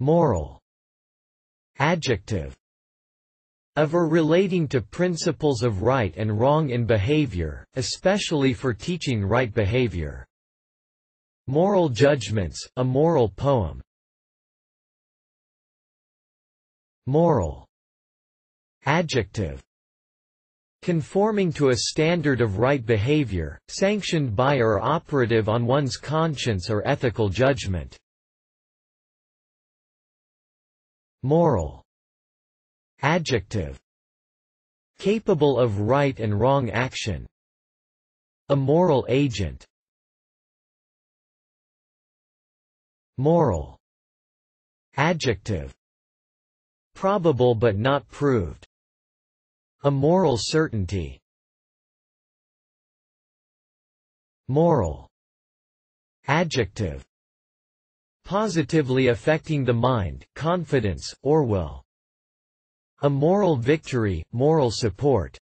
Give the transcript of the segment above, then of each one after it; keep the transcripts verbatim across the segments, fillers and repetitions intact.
Moral. Adjective. Of or relating to principles of right and wrong in behavior, especially for teaching right behavior. Moral judgments, a moral poem. Moral. Adjective. Conforming to a standard of right behavior, sanctioned by or operative on one's conscience or ethical judgment. Moral. Adjective. Capable of right and wrong action. A moral agent. Moral. Adjective. Probable but not proved. A moral certainty. Moral. Adjective. Positively affecting the mind, confidence, or will. A moral victory, moral support.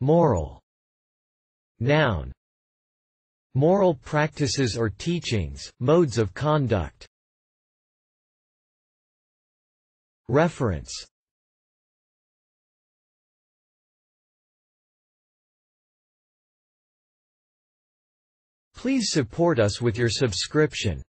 Moral. Noun. Moral practices or teachings, modes of conduct. Reference. Please support us with your subscription.